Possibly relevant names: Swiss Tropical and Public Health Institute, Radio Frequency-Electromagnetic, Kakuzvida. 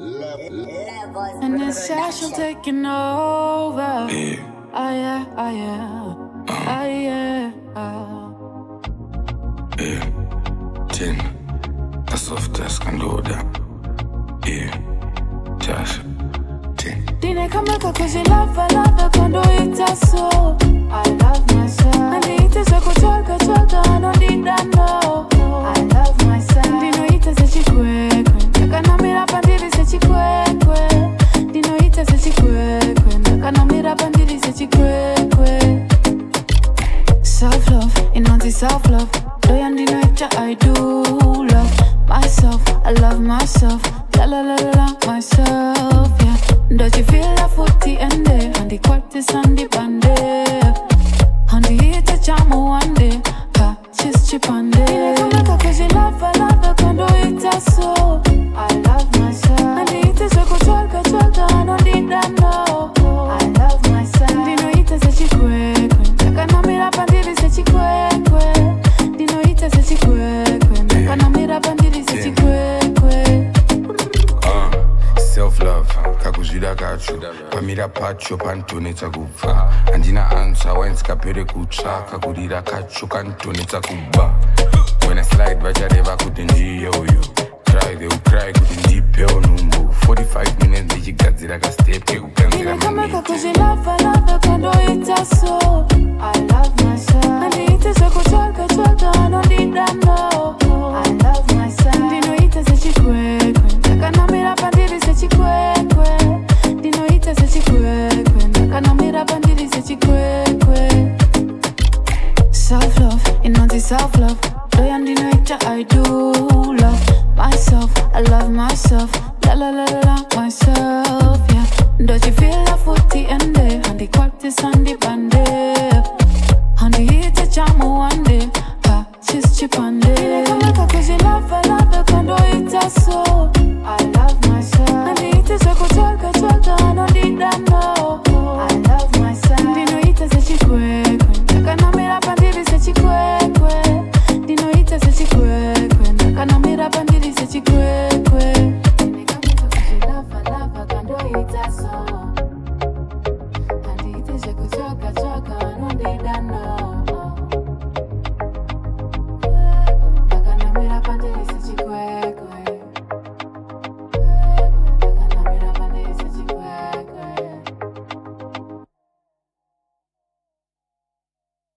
And it's sexual taking over. Yeah. Oh yeah, oh yeah, oh yeah, oh. Yeah, Tin, the softest can do that. Yeah, Josh, Tin. Didn't come back cause you love, I can do it as so. I love myself. And it is a control, I don't need that, no. I love myself. Dino ita se chikwe-kwe. Nakanamira pandiri se chikwe-kwe. Dino ita se chikwe-kwe. Nakanamira pandiri se chikwe-kwe. Self-love, inanzi self-love. Doyandi nature I do love myself, I love myself. La-la-la-la-la myself, yeah. Don't you feel la footy and day? And the quartis and the bandit. And the heat a jam one day. She's cheap and day. Cause you love, I love, I can do it as so. I love myself. And it is a control, I don't need that, no. I love myself. Dino it is a chikwe-kwe. Nakanamira pandiri se chikwe-kwe. Dino it is a chikwe-kwe. Nakanamira pandiri se chikwe-kwe. Self-love, kakuzvida kacho. Pamira pacho pantoneta kuva. Andina answer, when skapere kucha. Kakudira kacho kantoneta kuba. When I slide, but I never couldn't hear you. Cry, they will cry, couldn't deep your number. 45 minutes, they got the like a step. You can't get a moment. Cause you love, I love, I can do it as so. I love myself. And it is a control, I don't need that, no. I love myself. Dino it as a chikwe-kwe. Nakanamira pandiri se chikwe-kwe. Dino it as a chikwe-kwe. Nakanamira pandiri se chikwe-kwe. Self-love, inanzi self-love. Doyandi nature I do love myself, I love myself. La la la la la myself, yeah. Don't you feel la footy and day? And the quartis and the bandit. And the heat a jam one day. Ah, she's cheap and day. Come on, cause you love, I love.